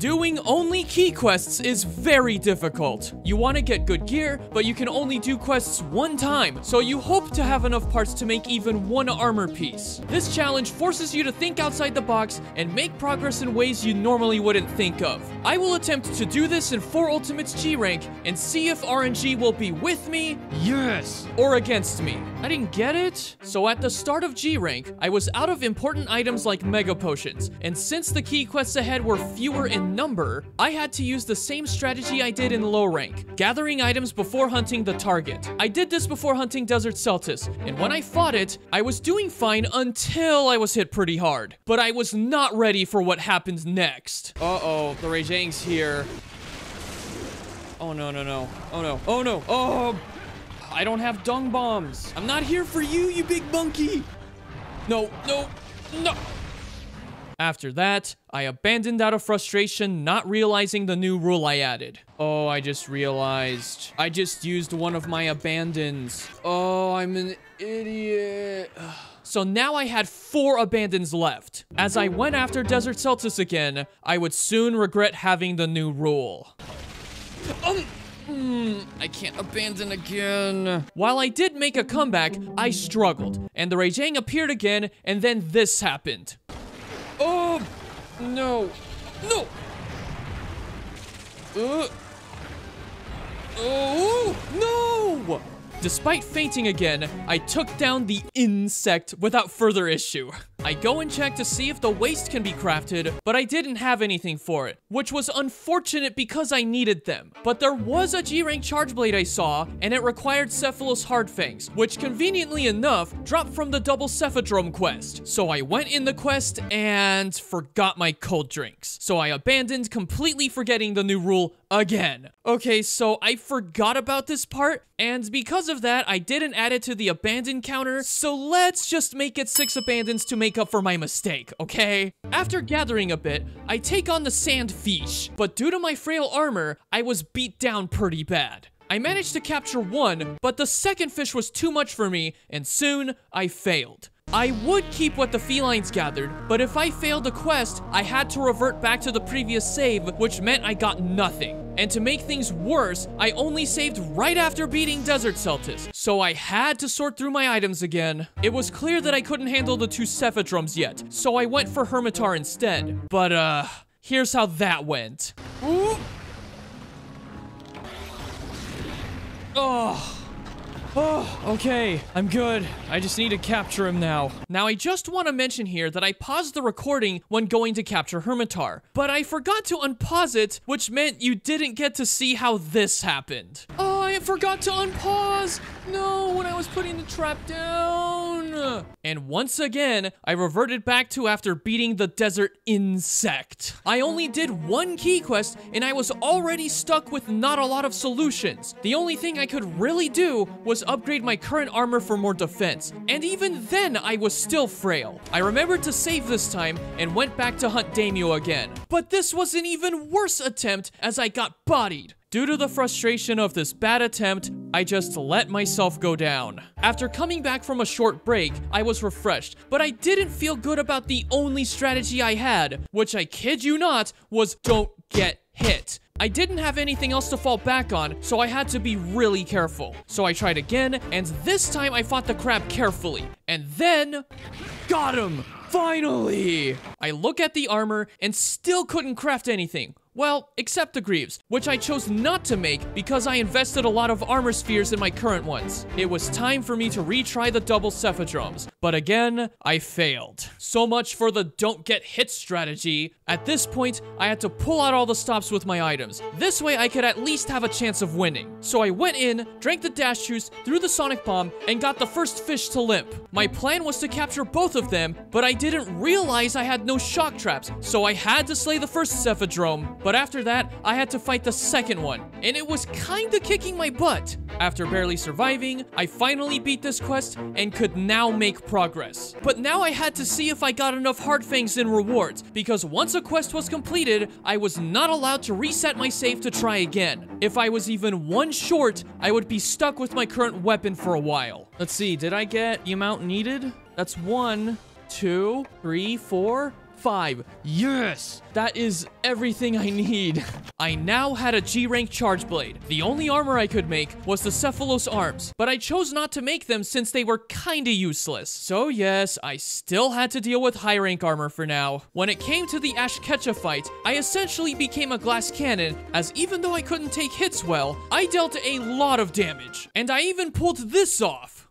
Doing only key quests is very difficult. You want to get good gear, but you can only do quests one time, so you hope to have enough parts to make even one armor piece. This challenge forces you to think outside the box and make progress in ways you normally wouldn't think of. I will attempt to do this in 4 Ultimates G-Rank and see if RNG will be with me, yes, or against me. I didn't get it? So at the start of G-Rank, I was out of important items like Mega Potions, and since the key quests ahead were fewer in number, I had to use the same strategy I did in low rank, gathering items before hunting the target. I did this before hunting Desert Celtis, and when I fought it, I was doing fine until I was hit pretty hard. But I was not ready for what happened next. Uh-oh, the Rajang's here. Oh no, no, no. Oh no, oh no, oh! I don't have Dung Bombs. I'm not here for you, you big monkey! No, no, no! After that, I abandoned out of frustration, not realizing the new rule I added. Oh, I just realized. I just used one of my abandons. Oh, I'm an idiot. So now I had 4 abandons left. As I went after Desert Celtis again, I would soon regret having the new rule. I can't abandon again. While I did make a comeback, I struggled, and the Rajang appeared again, and then this happened. Oh, no, no. Oh, no. Despite fainting again, I took down the insect without further issue. I go and check to see if the waste can be crafted, but I didn't have anything for it, which was unfortunate because I needed them. But there was a G-Rank Charge Blade I saw, and it required Cephalos Hardfangs, which conveniently enough dropped from the double Cephadrome quest. So I went in the quest and forgot my Cold Drinks. So I abandoned, completely forgetting the new rule again. Okay, so I forgot about this part, and because of that, I didn't add it to the abandon counter, so let's just make it 6 abandons to make up for my mistake, okay? After gathering a bit, I take on the sand fish, but due to my frail armor, I was beat down pretty bad. I managed to capture 1, but the second fish was too much for me, and soon I failed. I would keep what the felines gathered, but if I failed the quest, I had to revert back to the previous save, which meant I got nothing. And to make things worse, I only saved right after beating Desert Celtis, so I had to sort through my items again. It was clear that I couldn't handle the 2 Cephadromes yet, so I went for Hermitaur instead. But here's how that went. Ooh. Oh. Oh, okay. I'm good. I just need to capture him now. Now, I just want to mention here that I paused the recording when going to capture Hermitaur, but I forgot to unpause it, which meant you didn't get to see how this happened. Oh, I forgot to unpause! No, when I was putting the trap down! And once again, I reverted back to after beating the desert insect. I only did 1 key quest, and I was already stuck with not a lot of solutions. The only thing I could really do was upgrade my current armor for more defense, and even then I was still frail. I remembered to save this time and went back to hunt Daimyo again, but this was an even worse attempt as I got bodied. Due to the frustration of this bad attempt, I just let myself go down. After coming back from a short break, I was refreshed, but I didn't feel good about the only strategy I had, which I kid you not, was don't get hit. I didn't have anything else to fall back on, so I had to be really careful. So I tried again, and this time I fought the crab carefully. And then, got him! Finally! I look at the armor and still couldn't craft anything. Well, except the Greaves, which I chose not to make because I invested a lot of armor spheres in my current ones. It was time for me to retry the double Cephadromes, but again, I failed. So much for the don't get hit strategy. At this point, I had to pull out all the stops with my items. This way I could at least have a chance of winning. So I went in, drank the dash juice, threw the Sonic Bomb, and got the first fish to limp. My plan was to capture both of them, but I didn't realize I had no shock traps, so I had to slay the first Cephadrome. But after that, I had to fight the second one, and it was kinda kicking my butt. After barely surviving, I finally beat this quest and could now make progress. But now I had to see if I got enough Hardfangs in rewards, because once a quest was completed, I was not allowed to reset my save to try again. If I was even 1 short, I would be stuck with my current weapon for a while. Let's see, did I get the amount needed? That's 1, 2, 3, 4... 5 years. That is everything I need. I now had a G-Rank Charge Blade. The only armor I could make was the Cephalos arms, but I chose not to make them since they were kinda useless. So yes, I still had to deal with high rank armor for now. When it came to the Ash Kecha fight, I essentially became a glass cannon, as even though I couldn't take hits well, I dealt a lot of damage. And I even pulled this off.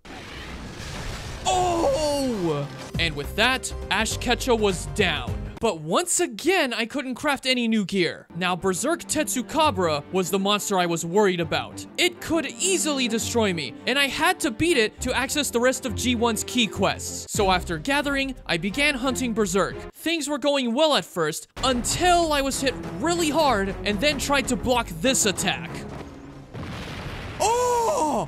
Oh! And with that, Ash Kecha was down. But once again, I couldn't craft any new gear. Now, Berserk Tetsukabra was the monster I was worried about. It could easily destroy me, and I had to beat it to access the rest of G1's key quests. So after gathering, I began hunting Berserk. Things were going well at first, until I was hit really hard, and then tried to block this attack. Oh!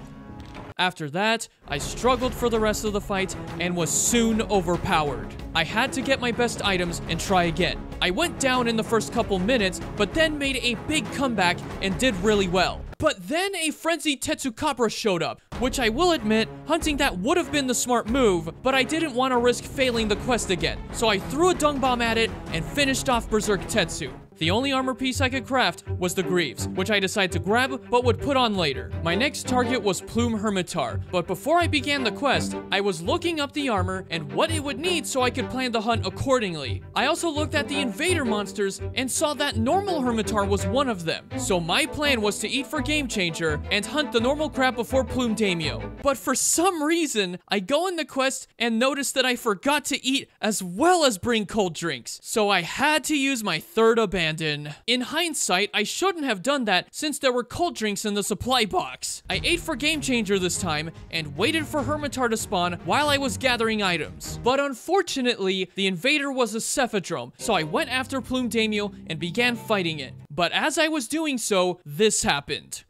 After that, I struggled for the rest of the fight and was soon overpowered. I had to get my best items and try again. I went down in the first couple minutes, but then made a big comeback and did really well. But then a frenzied Tetsukabra showed up, which I will admit, hunting that would have been the smart move, but I didn't want to risk failing the quest again. So I threw a Dung Bomb at it and finished off Berserk Tetsu. The only armor piece I could craft was the Greaves, which I decided to grab, but would put on later. My next target was Plum Hermitaur, but before I began the quest, I was looking up the armor and what it would need so I could plan the hunt accordingly. I also looked at the invader monsters and saw that normal Hermitaur was one of them. So my plan was to eat for Game Changer and hunt the normal crap before Plum Daimyo. But for some reason, I go in the quest and notice that I forgot to eat as well as bring cold drinks. So I had to use my third abandon. In hindsight, I shouldn't have done that since there were cold drinks in the supply box. I ate for Game Changer this time and waited for Hermitaur to spawn while I was gathering items. But unfortunately, the invader was a Cephadrome, so I went after Plum Daimyo and began fighting it. But as I was doing so, this happened.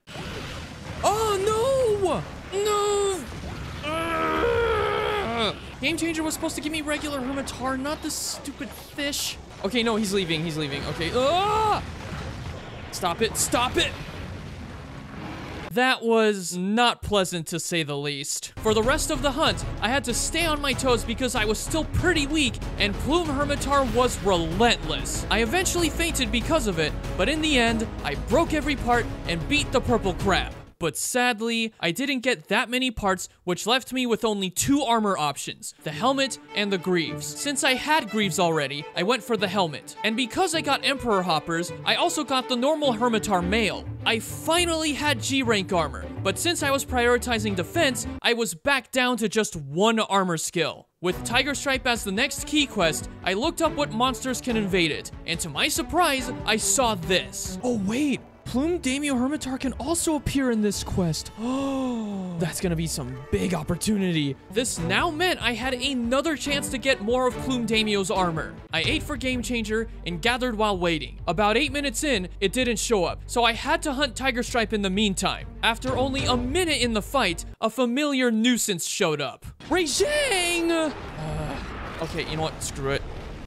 Oh no! No! Game Changer was supposed to give me regular Hermitaur, not this stupid fish. Okay, no, he's leaving, okay. Ah! Stop it, That was not pleasant to say the least. For the rest of the hunt, I had to stay on my toes because I was still pretty weak and Plum Hermitaur was relentless. I eventually fainted because of it, but in the end, I broke every part and beat the purple crab. But sadly, I didn't get that many parts, which left me with only two armor options, the helmet and the Greaves. Since I had Greaves already, I went for the helmet. And because I got Emperor Hoppers, I also got the normal Hermitaur mail. I finally had G-Rank armor, but since I was prioritizing defense, I was back down to just one armor skill. With Tiger Stripe as the next key quest, I looked up what monsters can invade it, and to my surprise, I saw this. Oh wait! Plum Daimyo Hermitaur can also appear in this quest. Oh, that's gonna be some big opportunity. This now meant I had another chance to get more of Plum Daimyo's armor. I ate for Game Changer and gathered while waiting. About 8 minutes in, it didn't show up, so I had to hunt Tiger Stripe in the meantime. After only a minute in the fight, a familiar nuisance showed up. Rajang! Okay, you know what? Screw it.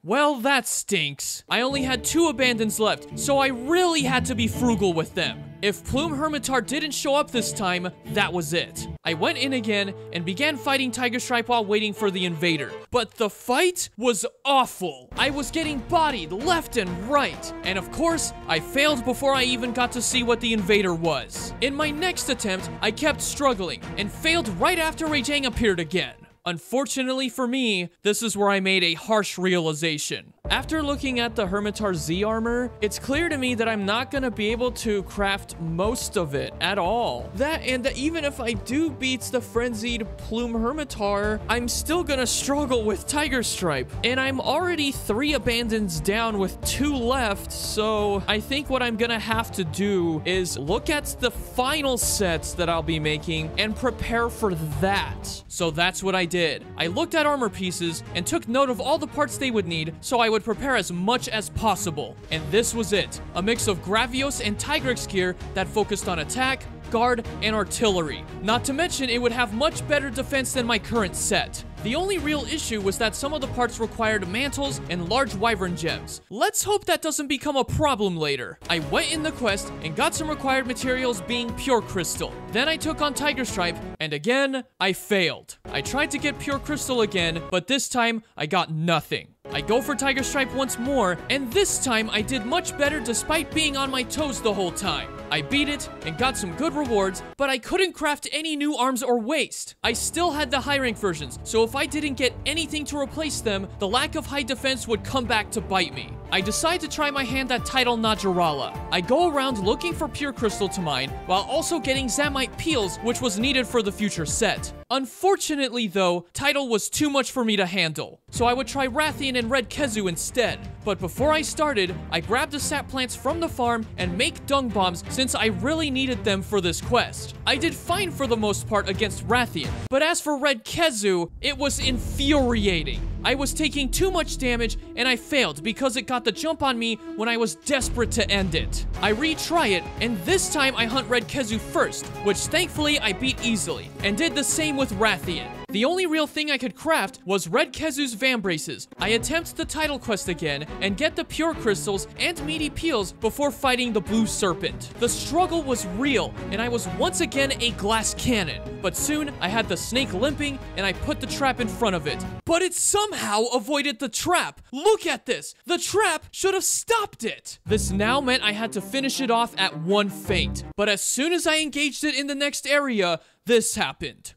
Well, that stinks. I only had 2 abandons left, so I really had to be frugal with them. If Plum Hermitaur didn't show up this time, that was it. I went in again and began fighting Tiger Stripe while waiting for the invader. But the fight was awful. I was getting bodied left and right. And of course, I failed before I even got to see what the invader was. In my next attempt, I kept struggling and failed right after Rajang appeared again. Unfortunately for me, this is where I made a harsh realization. After looking at the Hermitaur Z armor, it's clear to me that I'm not gonna be able to craft most of it at all. That and that even if I do beat the frenzied Plum Hermitaur, I'm still gonna struggle with Tiger Stripe. And I'm already 3 abandons down with 2 left, so I think what I'm gonna have to do is look at the final sets that I'll be making and prepare for that. So that's what I did. I looked at armor pieces and took note of all the parts they would need so I would prepare as much as possible. And this was it, a mix of Gravios and Tigrex gear that focused on attack, guard, and artillery. Not to mention it would have much better defense than my current set. The only real issue was that some of the parts required mantles and large wyvern gems. Let's hope that doesn't become a problem later. I went in the quest and got some required materials being pure crystal. Then I took on Tiger Stripe, and again, I failed. I tried to get pure crystal again, but this time, I got nothing. I go for Tiger Stripe once more, and this time I did much better despite being on my toes the whole time. I beat it and got some good rewards, but I couldn't craft any new arms or waist. I still had the high rank versions, so if I didn't get anything to replace them, the lack of high defense would come back to bite me. I decide to try my hand at Tidal Najarala. I go around looking for pure crystal to mine, while also getting Zamite peels, which was needed for the future set. Unfortunately though, Tidal was too much for me to handle, so I would try Rathian and Red Kezu instead. But before I started, I grabbed the sap plants from the farm and make Dung Bombs since I really needed them for this quest. I did fine for the most part against Rathian, but as for Red Kezu, it was infuriating. I was taking too much damage and I failed because it got the jump on me when I was desperate to end it. I retry it, and this time I hunt Red Kezu first, which thankfully I beat easily, and did the same with Rathian. The only real thing I could craft was Red Kezu's Vambraces. I attempt the title quest again and get the pure crystals and meaty peels before fighting the blue serpent. The struggle was real, and I was once again a glass cannon. But soon, I had the snake limping, and I put the trap in front of it. But it somehow avoided the trap! Look at this! The trap should have stopped it! This now meant I had to finish it off at one feint. But as soon as I engaged it in the next area, this happened.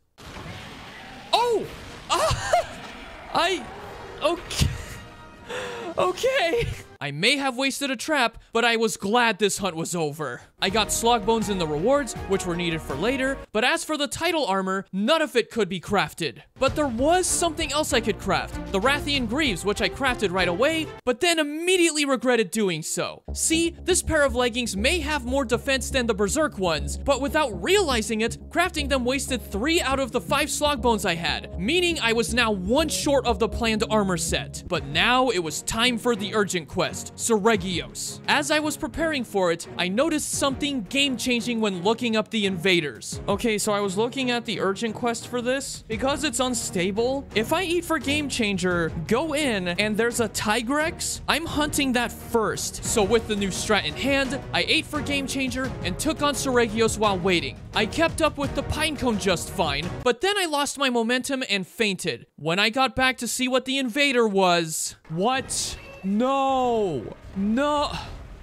Oh! Okay. I may have wasted a trap, but I was glad this hunt was over. I got slog bones in the rewards, which were needed for later, but as for the title armor, none of it could be crafted. But there was something else I could craft, the Rathian Greaves, which I crafted right away, but then immediately regretted doing so. See, this pair of leggings may have more defense than the Berserk ones, but without realizing it, crafting them wasted 3 out of the 5 slog bones I had, meaning I was now 1 short of the planned armor set. But now it was time for the urgent quest. Seregios. As I was preparing for it, I noticed something game-changing when looking up the invaders. Okay, so I was looking at the urgent quest for this. Because it's unstable, if I eat for Game Changer, go in, and there's a Tigrex, I'm hunting that first. So with the new strat in hand, I ate for Game Changer and took on Seregios while waiting. I kept up with the Pinecone just fine, but then I lost my momentum and fainted. When I got back to see what the invader was... What? No.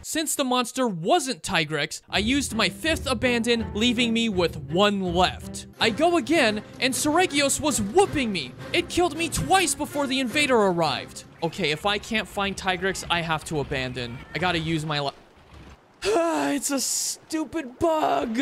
Since the monster wasn't Tigrex, I used my 5th abandon, leaving me with 1 left. I go again, and Seregios was whooping me. It killed me twice before the invader arrived. Okay, if I can't find Tigrex, I have to abandon. I gotta use my it's a stupid bug.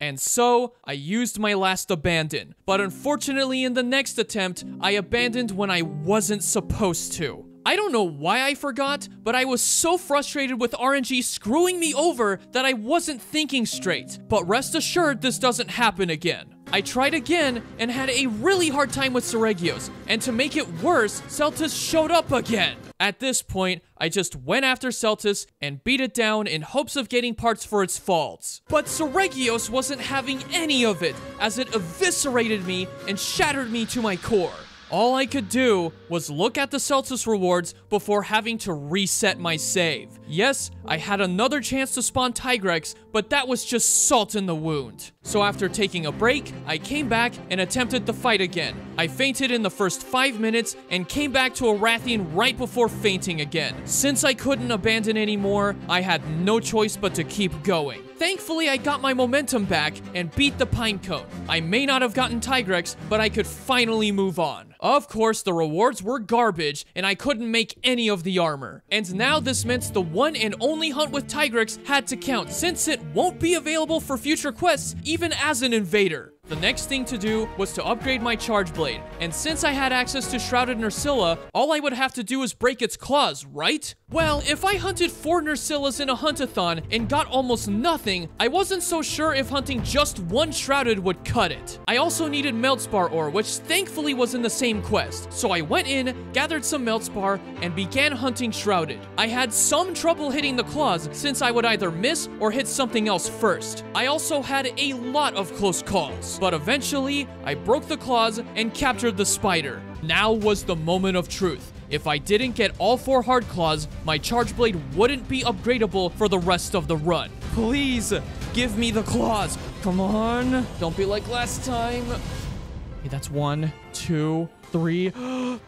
And so, I used my last abandon. But unfortunately, in the next attempt, I abandoned when I wasn't supposed to. I don't know why I forgot, but I was so frustrated with RNG screwing me over that I wasn't thinking straight. But rest assured, this doesn't happen again. I tried again and had a really hard time with Seregios, and to make it worse, Celtus showed up again. At this point, I just went after Celtus and beat it down in hopes of getting parts for its faults. But Seregios wasn't having any of it, as it eviscerated me and shattered me to my core. All I could do was look at the Celtus rewards before having to reset my save. Yes, I had another chance to spawn Tigrex, but that was just salt in the wound. So after taking a break, I came back and attempted the fight again. I fainted in the first 5 minutes and came back to a Rathian right before fainting again. Since I couldn't abandon anymore, I had no choice but to keep going. Thankfully, I got my momentum back and beat the Pinecone. I may not have gotten Tigrex, but I could finally move on. Of course, the rewards were garbage, and I couldn't make any of the armor. And now this meant the one and only hunt with Tigrex had to count, since it won't be available for future quests, even as an invader. The next thing to do was to upgrade my Charge Blade, and since I had access to Shrouded Nerscylla, all I would have to do is break its claws, right? Well, if I hunted 4 Nercyllas in a hunt-a-thon and got almost nothing, I wasn't so sure if hunting just 1 Shrouded would cut it. I also needed Meltspar Ore, which thankfully was in the same quest, so I went in, gathered some Meltspar, and began hunting Shrouded. I had some trouble hitting the claws since I would either miss or hit something else first. I also had a lot of close calls. claws, but eventually I broke the claws and captured the spider. Now was the moment of truth. If I didn't get all four hard claws, my Charge Blade wouldn't be upgradable for the rest of the run. Please, give me the claws. Come on. Don't be like last time. Hey, that's 1, 2, 3, 4.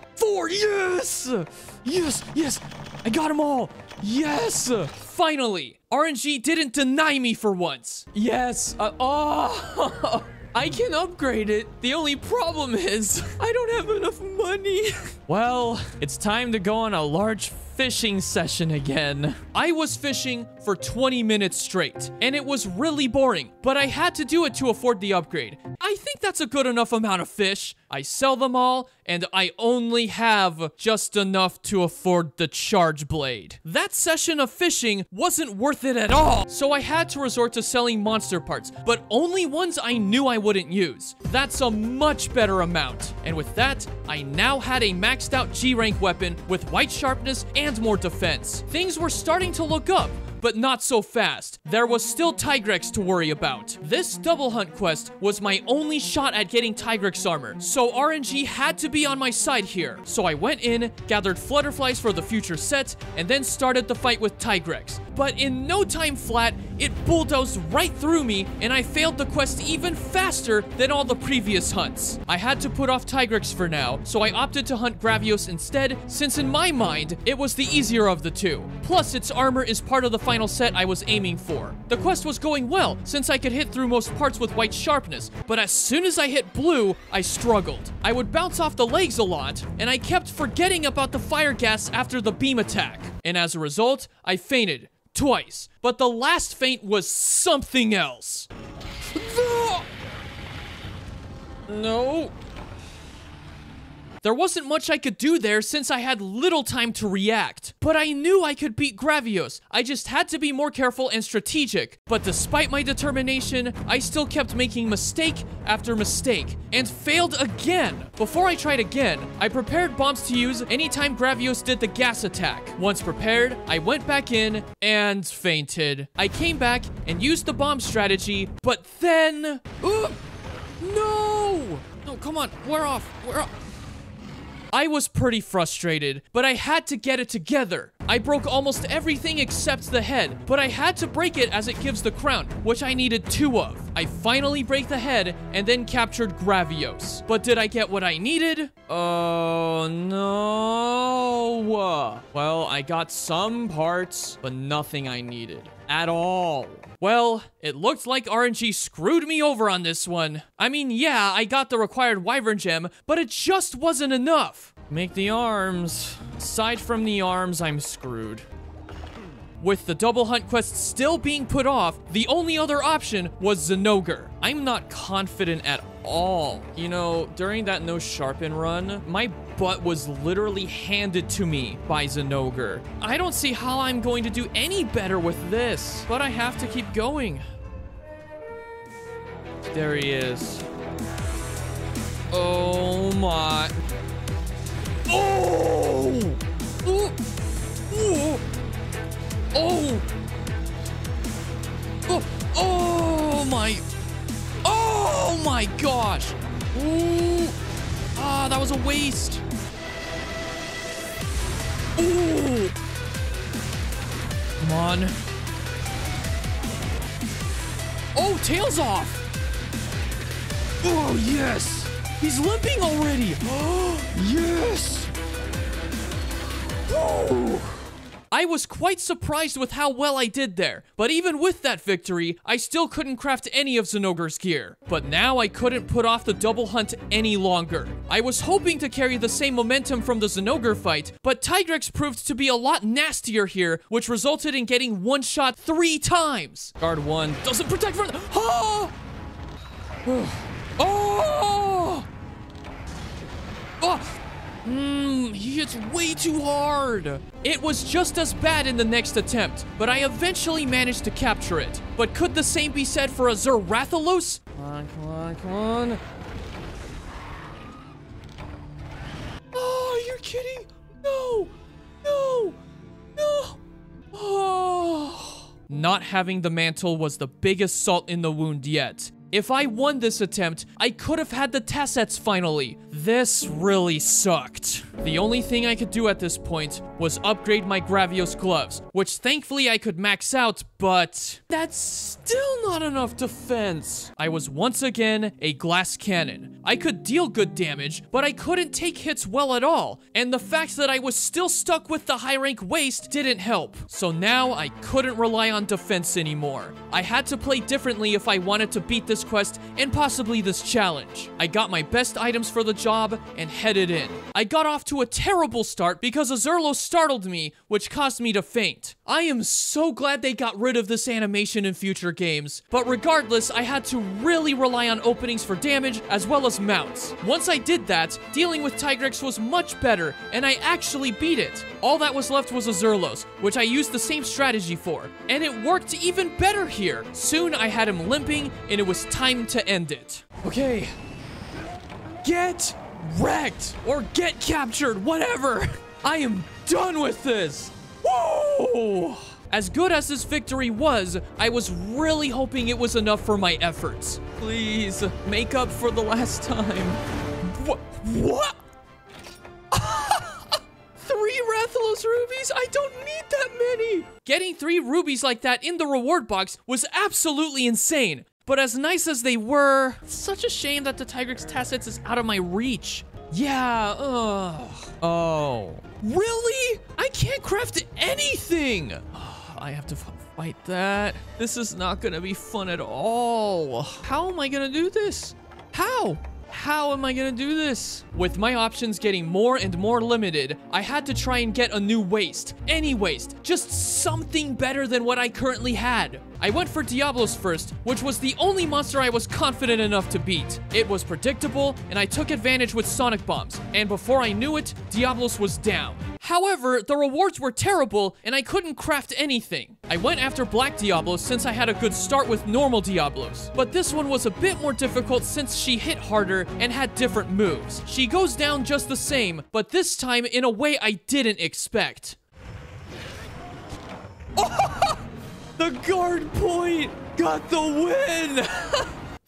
Yes! Yes, yes. I got them all. Yes! Finally, RNG didn't deny me for once. Yes. Oh, I can upgrade it. The only problem is I don't have enough money. Well, it's time to go on a large fishing session again. I was fishing for 20 minutes straight, and it was really boring, but I had to do it to afford the upgrade. I think that's a good enough amount of fish. I sell them all, and I only have just enough to afford the Charge Blade. That session of fishing wasn't worth it at all, so I had to resort to selling monster parts, but only ones I knew I wouldn't use. That's a much better amount, and with that, I now had a max out G-Rank weapon with white sharpness and more defense. Things were starting to look up, but not so fast. There was still Tigrex to worry about. This double hunt quest was my only shot at getting Tigrex armor, so RNG had to be on my side here. So I went in, gathered Flutterflies for the future set, and then started the fight with Tigrex. But in no time flat, it bulldozed right through me, and I failed the quest even faster than all the previous hunts. I had to put off Tigrex for now, so I opted to hunt Gravios instead, since in my mind, it was the easier of the two. Plus, its armor is part of the final set I was aiming for. The quest was going well, since I could hit through most parts with white sharpness, but as soon as I hit blue, I struggled. I would bounce off the legs a lot, and I kept forgetting about the fire gas after the beam attack. And as a result, I fainted twice, but the last faint was something else. No. There wasn't much I could do there since I had little time to react, but I knew I could beat Gravios. I just had to be more careful and strategic, but despite my determination, I still kept making mistake after mistake, and failed again. Before I tried again, I prepared bombs to use anytime Gravios did the gas attack. Once prepared, I went back in and fainted. I came back and used the bomb strategy, but then... Ooh! No! No, come on, we're off, we're off. I was pretty frustrated, but I had to get it together. I broke almost everything except the head, but I had to break it as it gives the crown, which I needed 2 of. I finally break the head and then captured Gravios. But did I get what I needed? Oh no. Well, I got some parts, but nothing I needed at all. Well, it looked like RNG screwed me over on this one. I mean, yeah, I got the required wyvern gem, but it just wasn't enough. Make the arms. Aside from the arms, I'm screwed. With the double hunt quest still being put off, the only other option was Zenogre. I'm not confident at all. You know, during that no sharpen run, my butt was literally handed to me by Zenogre. I don't see how I'm going to do any better with this, but I have to keep going. There he is. Oh my. Oh! Ooh! Ooh! Oh! Oh! Oh my! Oh my gosh! Ooh! Ah, that was a waste. Ooh! Come on! Oh, tails off! Oh yes! He's limping already! Oh yes! Woo! I was quite surprised with how well I did there, but even with that victory, I still couldn't craft any of Zenogre's gear. But now I couldn't put off the double hunt any longer. I was hoping to carry the same momentum from the Zenogre fight, but Tigrex proved to be a lot nastier here, which resulted in getting one shot 3 times. Guard 1 doesn't protect from... Oh! Oh! Oh! He hits way too hard. It was just as bad in the next attempt, but I eventually managed to capture it. But could the same be said for a Zerathalos? Come on, come on, come on. Oh, you're kidding. No, no, no. Oh. Not having the mantle was the biggest salt in the wound yet. If I won this attempt, I could have had the Tassets finally. This really sucked. The only thing I could do at this point was upgrade my Gravios gloves, which thankfully I could max out, but that's still not enough defense. I was once again a glass cannon. I could deal good damage, but I couldn't take hits well at all, and the fact that I was still stuck with the high rank waste didn't help. So now I couldn't rely on defense anymore. I had to play differently if I wanted to beat this quest and possibly this challenge. I got my best items for the job and headed in. I got off to a terrible start because Azurlos startled me, which caused me to faint. I am so glad they got rid of this animation in future games, but regardless, I had to really rely on openings for damage as well as mounts. Once I did that, dealing with Tigrex was much better, and I actually beat it. All that was left was Azurlos, which I used the same strategy for, and it worked even better here. Soon I had him limping, and it was time to end it. Okay. Get wrecked, or get captured, whatever. I am done with this. Woo! As good as this victory was, I was really hoping it was enough for my efforts. Please, make up for the last time. What? 3 Rathalos rubies? I don't need that many! Getting 3 rubies like that in the reward box was absolutely insane. But as nice as they were, it's such a shame that the Tigrex Tassets is out of my reach. Yeah, ugh. Oh. Really? I can't craft anything! I have to fight that. This is not gonna be fun at all. How am I gonna do this? How? How am I gonna do this? With my options getting more and more limited, I had to try and get a new waste. Any waste, just something better than what I currently had. I went for Diablos first, which was the only monster I was confident enough to beat. It was predictable, and I took advantage with Sonic Bombs, and before I knew it, Diablos was down. However, the rewards were terrible, and I couldn't craft anything. I went after Black Diablos since I had a good start with normal Diablos, but this one was a bit more difficult since she hit harder and had different moves. She goes down just the same, but this time in a way I didn't expect. Oh, the guard point got the win!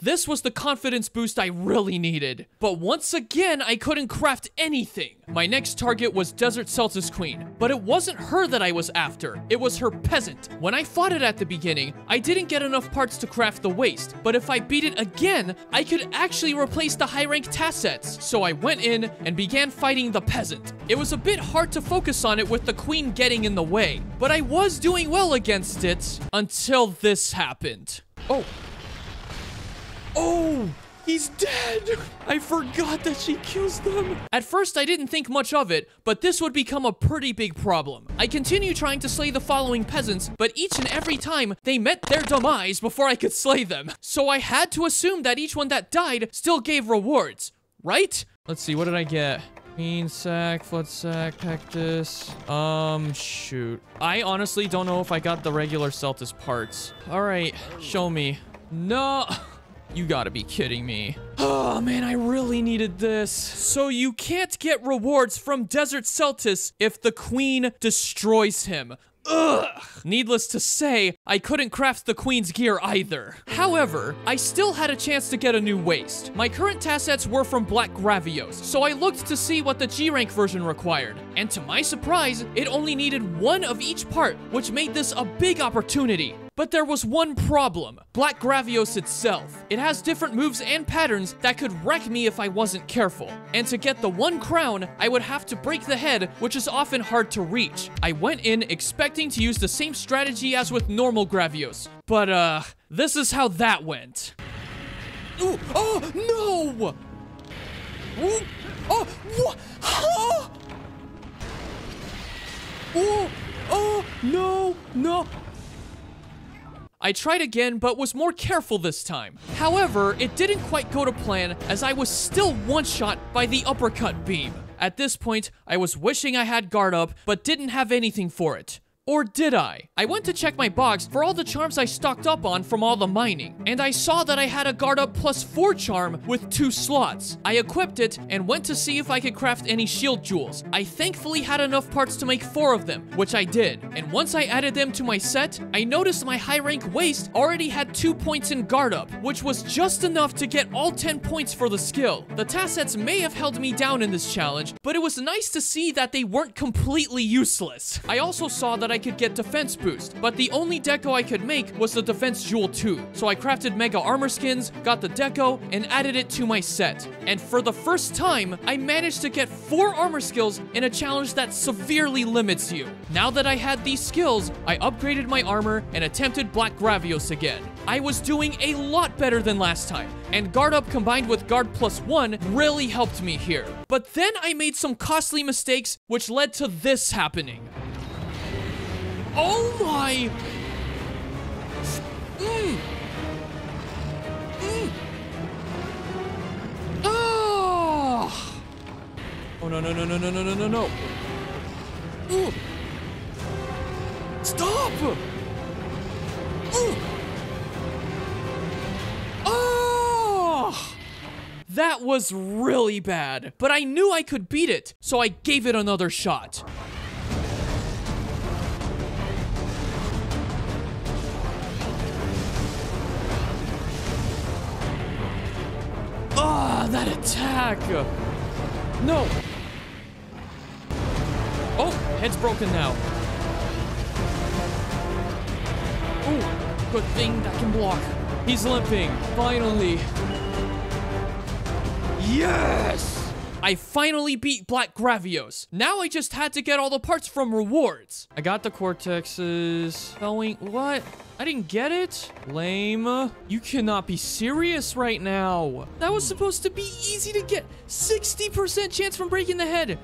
This was the confidence boost I really needed. But once again, I couldn't craft anything. My next target was Desert Celtis Queen, but it wasn't her that I was after, it was her peasant. When I fought it at the beginning, I didn't get enough parts to craft the waste, but if I beat it again, I could actually replace the high rank Tassets. So I went in and began fighting the peasant. It was a bit hard to focus on it with the queen getting in the way, but I was doing well against it until this happened. Oh! He's dead! I forgot that she kills them! At first, I didn't think much of it, but this would become a pretty big problem. I continue trying to slay the following peasants, but each and every time, they met their demise before I could slay them. So I had to assume that each one that died still gave rewards, right? Let's see, what did I get? Mean sack, flood sack, cactus. Shoot. I honestly don't know if I got the regular Celtis parts. Alright, show me. No! You gotta be kidding me. Oh man, I really needed this. So you can't get rewards from Desert Celtis if the queen destroys him. Ugh. Needless to say, I couldn't craft the queen's gear either. However, I still had a chance to get a new waist. My current Tassets were from Black Gravios, so I looked to see what the G-Rank version required. And to my surprise, it only needed one of each part, which made this a big opportunity. But there was one problem, Black Gravios itself. It has different moves and patterns that could wreck me if I wasn't careful. And to get the one crown, I would have to break the head, which is often hard to reach. I went in expecting to use the same strategy as with normal Gravios, but this is how that went. Ooh, oh, no! Ooh, oh, what? Oh! Oh, oh, no, no. I tried again, but was more careful this time. However, it didn't quite go to plan as I was still one-shot by the uppercut beam. At this point, I was wishing I had guard up, but didn't have anything for it. Or did I? I went to check my box for all the charms I stocked up on from all the mining, and I saw that I had a guard up +4 charm with 2 slots. I equipped it and went to see if I could craft any shield jewels. I thankfully had enough parts to make 4 of them, which I did. And once I added them to my set, I noticed my high rank waist already had 2 points in guard up, which was just enough to get all 10 points for the skill. The task sets may have held me down in this challenge, but it was nice to see that they weren't completely useless. I also saw that I could get defense boost, but the only deco I could make was the defense jewel 2. So I crafted mega armor skins, got the deco, and added it to my set. And for the first time, I managed to get 4 armor skills in a challenge that severely limits you. Now that I had these skills, I upgraded my armor and attempted Black Gravios again. I was doing a lot better than last time, and guard up combined with guard +1 really helped me here. But then I made some costly mistakes, which led to this happening. Oh my! Oh! Oh no no no no no no no no! Ooh. Stop! Ooh. Oh! That was really bad, but I knew I could beat it, so I gave it another shot. Ah, that attack! No! Oh, head's broken now. Ooh, good thing that can block. He's limping, finally. Yes! I finally beat Black Gravios. Now I just had to get all the parts from rewards. I got the cortexes. Going, what? I didn't get it? Lame. You cannot be serious right now. That was supposed to be easy to get. 60% chance from breaking the head.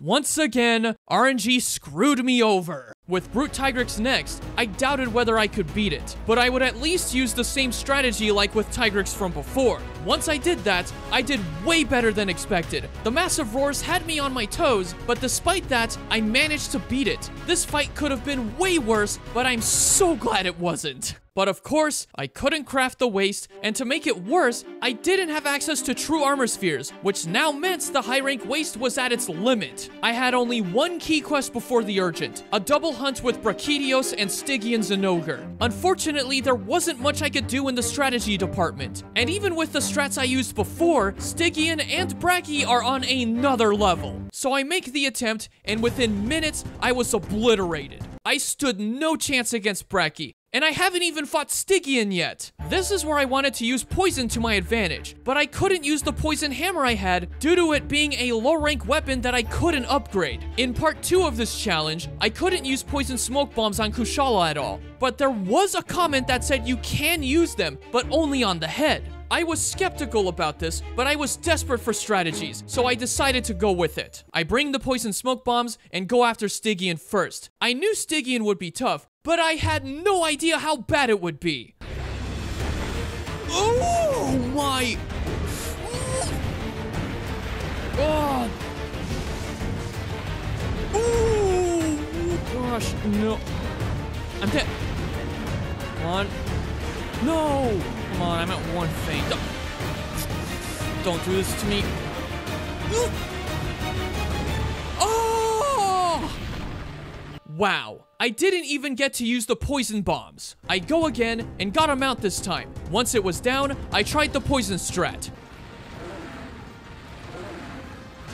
Once again, RNG screwed me over. With Brute Tigrex next, I doubted whether I could beat it, but I would at least use the same strategy like with Tigrex from before. Once I did that, I did way better than expected. The massive roars had me on my toes, but despite that, I managed to beat it. This fight could have been way worse, but I'm so glad it wasn't. But of course, I couldn't craft the waist, and to make it worse, I didn't have access to true armor spheres, which now meant the high rank waist was at its limit. I had only 1 key quest before the urgent, a double hunt with Brachidios and Stygians and Ogre. Unfortunately, there wasn't much I could do in the strategy department, and even with the strats I used before, Stygian and Brachy are on another level. So I make the attempt, and within minutes, I was obliterated. I stood no chance against Brachy. And I haven't even fought Stygian yet. This is where I wanted to use poison to my advantage, but I couldn't use the poison hammer I had due to it being a low rank weapon that I couldn't upgrade. In part 2 of this challenge, I couldn't use poison smoke bombs on Kushala at all, but there was a comment that said you can use them, but only on the head. I was skeptical about this, but I was desperate for strategies, so I decided to go with it. I bring the poison smoke bombs and go after Stygian first. I knew Stygian would be tough, but I had no idea how bad it would be. Oh my! Oh! Oh gosh, no! I'm dead. Come on! No! Come on! I'm at 1 thing. Don't do this to me. Oh! Wow! I didn't even get to use the poison bombs. I go again and got him out this time. Once it was down, I tried the poison strat.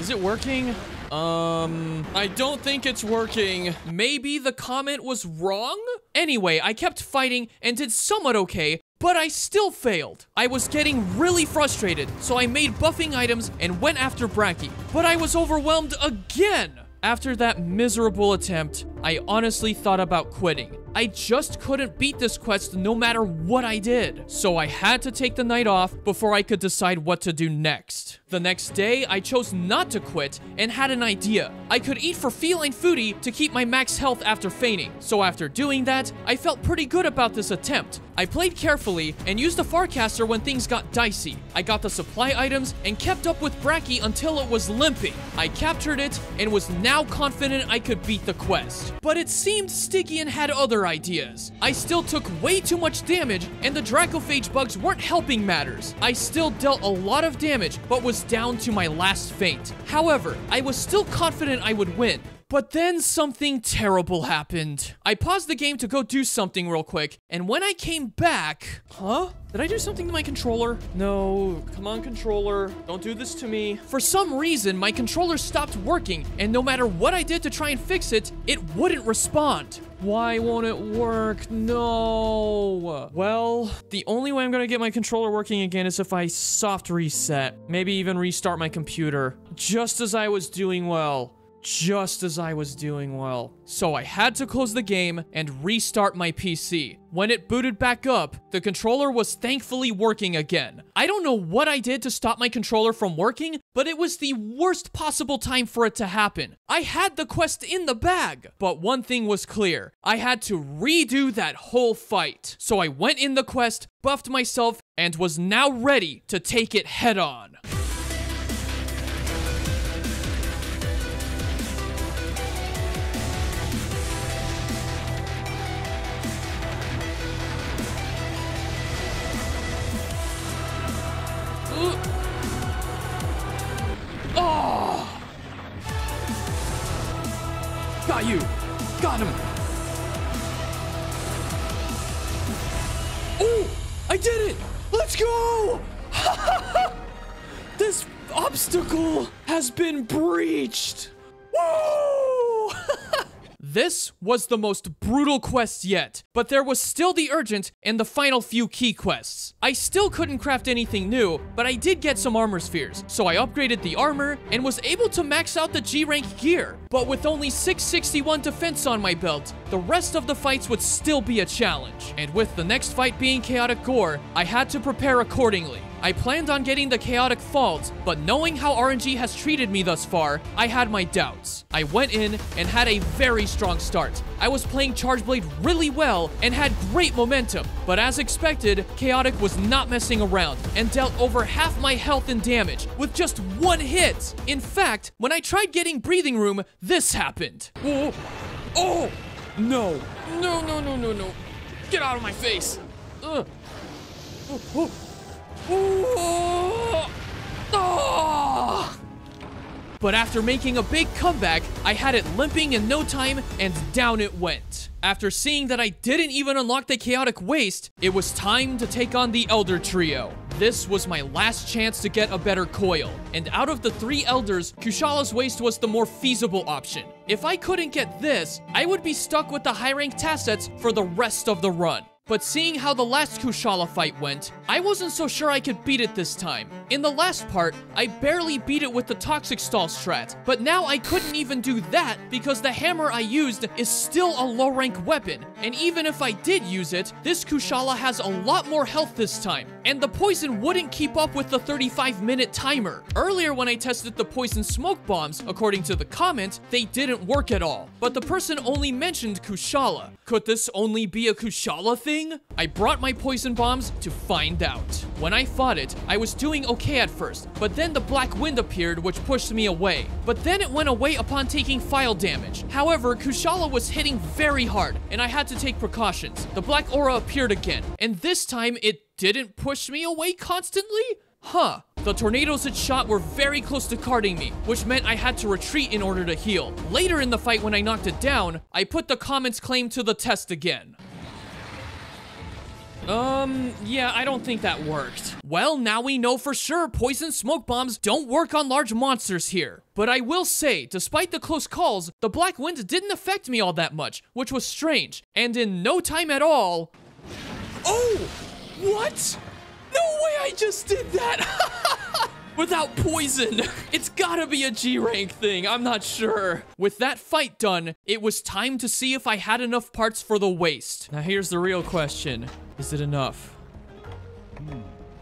Is it working? I don't think it's working. Maybe the comment was wrong? Anyway, I kept fighting and did somewhat okay, but I still failed. I was getting really frustrated, so I made buffing items and went after Brachy, but I was overwhelmed again. After that miserable attempt, I honestly thought about quitting. I just couldn't beat this quest no matter what I did. So I had to take the night off before I could decide what to do next. The next day, I chose not to quit and had an idea. I could eat for feline foodie to keep my max health after feigning. So after doing that, I felt pretty good about this attempt. I played carefully and used the Farcaster when things got dicey. I got the supply items and kept up with Brachy until it was limping. I captured it and was now confident I could beat the quest. first, but it seemed Stygian had other ideas. I still took way too much damage, and the Dracophage bugs weren't helping matters. I still dealt a lot of damage, but was down to my last faint. However, I was still confident I would win. But then something terrible happened. I paused the game to go do something real quick, and when I came back... Huh? Did I do something to my controller? No, come on, controller. Don't do this to me. For some reason, my controller stopped working, and no matter what I did to try and fix it, it wouldn't respond. Why won't it work? No. Well, the only way I'm gonna get my controller working again is if I soft reset. Maybe even restart my computer. Just as I was doing well. So I had to close the game and restart my PC. When it booted back up, the controller was thankfully working again. I don't know what I did to stop my controller from working, but it was the worst possible time for it to happen. I had the quest in the bag, but one thing was clear. I had to redo that whole fight. So I went in the quest, buffed myself, and was now ready to take it head on. Got him. Oh, I did it. Let's go. This obstacle has been breached. Woo! This was the most brutal quest yet, but there was still the urgent and the final few key quests. I still couldn't craft anything new, but I did get some armor spheres, so I upgraded the armor and was able to max out the G-Rank gear. But with only 661 defense on my belt, the rest of the fights would still be a challenge. And with the next fight being Chaotic Gore, I had to prepare accordingly. I planned on getting the Chaotic Faults, but knowing how RNG has treated me thus far, I had my doubts. I went in and had a very strong start. I was playing Charge Blade really well and had great momentum, but as expected, Chaotic was not messing around and dealt over half my health and damage with just one hit. In fact, when I tried getting breathing room, this happened. Oh, oh, no. No. Get out of my face. But after making a big comeback, I had it limping in no time, and down it went. After seeing that I didn't even unlock the Chaotic Waste, it was time to take on the Elder Trio. This was my last chance to get a better coil, and out of the three elders, Kushala's Waste was the more feasible option. If I couldn't get this, I would be stuck with the high-ranked assets for the rest of the run. But seeing how the last Kushala fight went, I wasn't so sure I could beat it this time. In the last part, I barely beat it with the Toxic Stall strat, but now I couldn't even do that because the hammer I used is still a low rank weapon, and even if I did use it, this Kushala has a lot more health this time, and the poison wouldn't keep up with the 35-minute timer. Earlier when I tested the poison smoke bombs, according to the comment, they didn't work at all, but the person only mentioned Kushala. Could this only be a Kushala thing? I brought my poison bombs to find out. When I fought it, I was doing okay at first, but then the black wind appeared, which pushed me away. But then it went away upon taking file damage. However, Kushala was hitting very hard, and I had to take precautions. The black aura appeared again, and this time it didn't push me away constantly? Huh. The tornadoes it shot were very close to carding me, which meant I had to retreat in order to heal. Later in the fight when I knocked it down, I put the comment's claim to the test again. Yeah, I don't think that worked. Well, now we know for sure poison smoke bombs don't work on large monsters here. But I will say, despite the close calls, the black wind didn't affect me all that much, which was strange. And in no time at all... Oh! What? No way I just did that! Without poison. It's gotta be a G-Rank thing, I'm not sure. With that fight done, it was time to see if I had enough parts for the waste. Now here's the real question. Is it enough?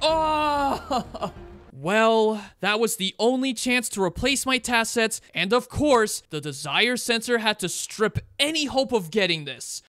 Oh! Well, that was the only chance to replace my tassets, and of course, the desire sensor had to strip any hope of getting this.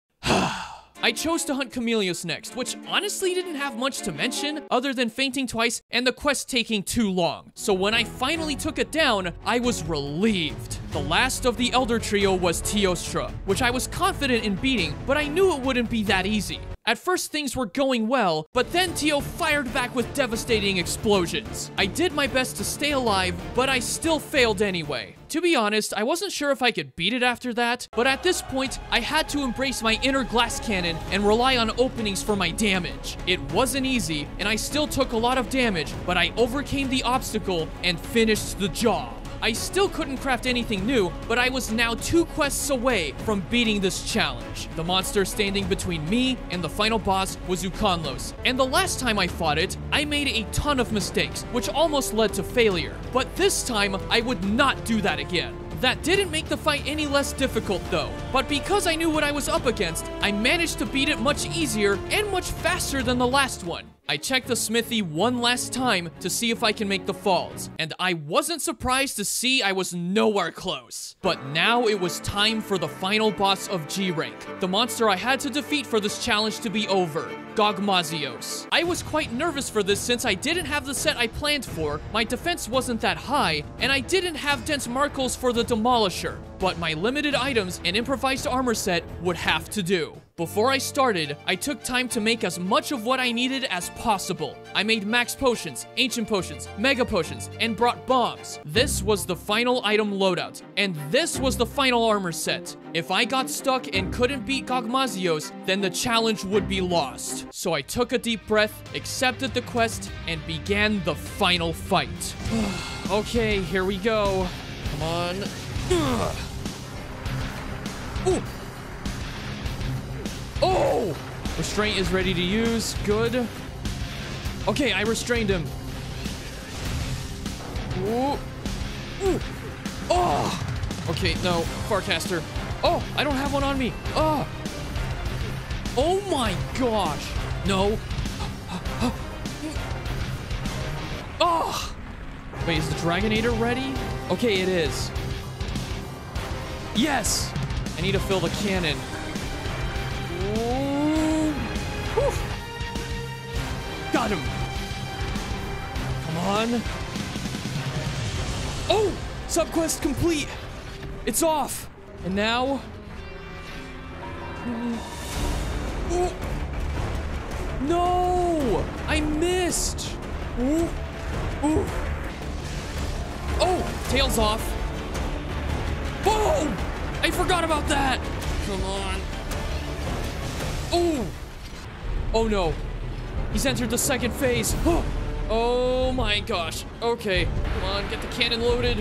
I chose to hunt Camellios next, which honestly didn't have much to mention other than fainting twice and the quest taking too long. So when I finally took it down, I was relieved. The last of the Elder Trio was Teostra, which I was confident in beating, but I knew it wouldn't be that easy. At first things were going well, but then Teo fired back with devastating explosions. I did my best to stay alive, but I still failed anyway. To be honest, I wasn't sure if I could beat it after that, but at this point, I had to embrace my inner glass cannon and rely on openings for my damage. It wasn't easy, and I still took a lot of damage, but I overcame the obstacle and finished the job. I still couldn't craft anything new, but I was now 2 quests away from beating this challenge. The monster standing between me and the final boss was Ukanlos, and the last time I fought it, I made a ton of mistakes, which almost led to failure. But this time, I would not do that again. That didn't make the fight any less difficult though, but because I knew what I was up against, I managed to beat it much easier and much faster than the last one. I checked the smithy one last time to see if I can make the falls, and I wasn't surprised to see I was nowhere close. But now it was time for the final boss of G-Rank, the monster I had to defeat for this challenge to be over, Gogmazios. I was quite nervous for this since I didn't have the set I planned for, my defense wasn't that high, and I didn't have dense Markles for the Demolisher, but my limited items and improvised armor set would have to do. Before I started, I took time to make as much of what I needed as possible. I made max potions, ancient potions, mega potions, and brought bombs. This was the final item loadout, and this was the final armor set. If I got stuck and couldn't beat Gogmazios, then the challenge would be lost. So I took a deep breath, accepted the quest, and began the final fight. Okay, here we go. Come on. Ooh. Oh! Restraint is ready to use. Good. Okay, I restrained him. Ooh. Ooh. Oh! Okay, no. Farcaster. Oh, I don't have one on me. Oh! Oh my gosh. No. Oh! Wait, is the Dragonator ready? Okay, it is. Yes! I need to fill the cannon. Got him. Come on. Oh! Subquest complete. It's off. And now... Ooh. No! I missed. Ooh. Ooh. Oh! Tail's off. Boom! I forgot about that. Come on. Oh! Oh no. He's entered the second phase. Oh my gosh. Okay. Come on, get the cannon loaded.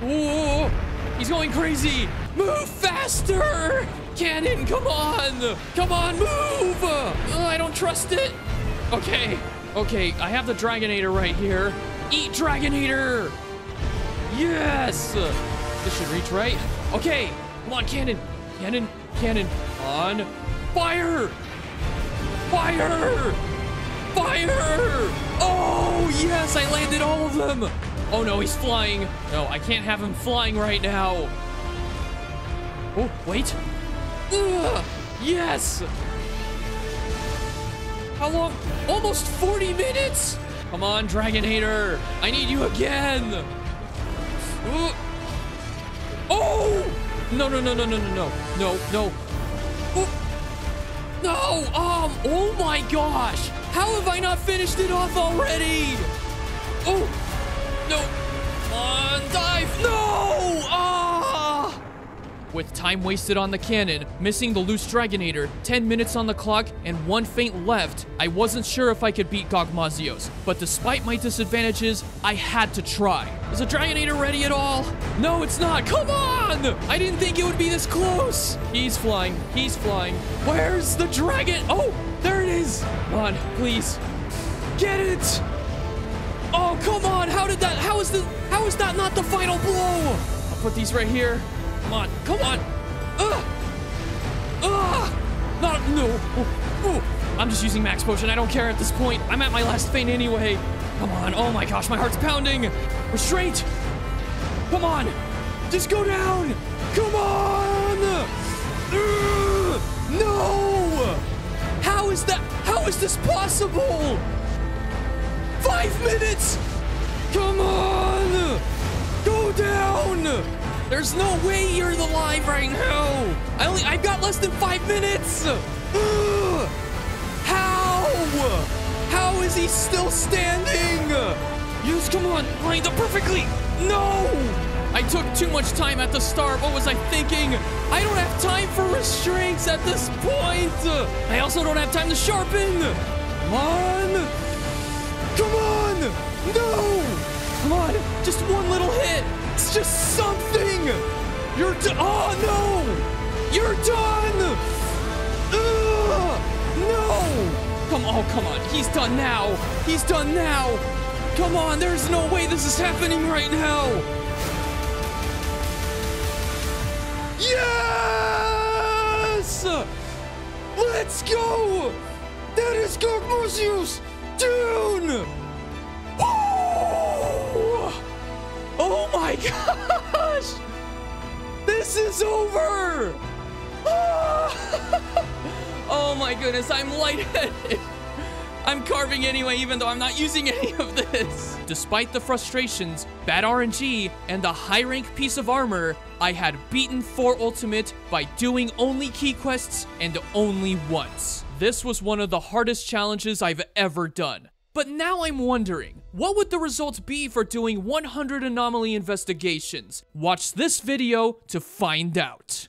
Whoa! He's going crazy. Move faster! Cannon, come on! Come on, move! I don't trust it. Okay. Okay, I have the Dragonator right here. Eat Dragonator! Yes! This should reach right. Okay. Come on, cannon. Cannon. Cannon. On. Fire! Fire! Fire! Oh, yes, I landed all of them. Oh, no, he's flying. No, I can't have him flying right now. Oh, wait. Ugh, yes. How long? Almost 40 minutes. Come on, Dragonator. I need you again. Ugh. Oh, no, no, no, no, no, no, no, no, no. No! Oh my gosh! How have I not finished it off already? Oh! No! Come on, dive! No! Ah! With time wasted on the cannon, missing the loose Dragonator, 10 minutes on the clock, and 1 feint left, I wasn't sure if I could beat Gogmazios, but despite my disadvantages, I had to try. Is the Dragonator ready at all? No, it's not. Come on! I didn't think it would be this close. He's flying. He's flying. Where's the dragon? Oh, there it is. Come on, please. Get it! Oh, come on. How did that... How is that not the final blow? I'll put these right here. Come on. Come on. Ugh! Ugh! Not... No. Oh, oh. I'm just using max potion. I don't care at this point. I'm at my last feint anyway. Come on. Oh my gosh, my heart's pounding. Restraint. Come on. Just go down. Come on. No. How is that? How is this possible? 5 minutes. Come on. Go down. There's no way you're alive right now. I've got less than 5 minutes. How is he still standing? Yes, come on, lined up perfectly. No, I took too much time at the start. What was I thinking? I don't have time for restraints at this point. I also don't have time to sharpen. Come on, come on, no, come on, just one little hit. It's just something. You're done. Oh no, you're done. No. Come on, come on. He's done now. He's done now. Come on, there's no way this is happening right now. Yes! Let's go! That is Gogmazios Dune! Oh! Oh my gosh! This is over! Oh! Oh my goodness, I'm lightheaded. I'm carving anyway, even though I'm not using any of this. Despite the frustrations, bad RNG, and a high rank piece of armor, I had beaten 4 Ultimate by doing only key quests and only once. This was one of the hardest challenges I've ever done. But now I'm wondering, what would the results be for doing 100 anomaly investigations? Watch this video to find out.